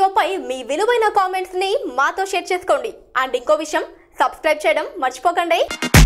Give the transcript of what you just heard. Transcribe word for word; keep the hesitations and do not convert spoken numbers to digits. Video पै मी विलुवैन comments नि मातो शेर चेसुकोंडी अंड इंको विषयं सब्सक्राइब चेयडं मर्चिपोकंडी।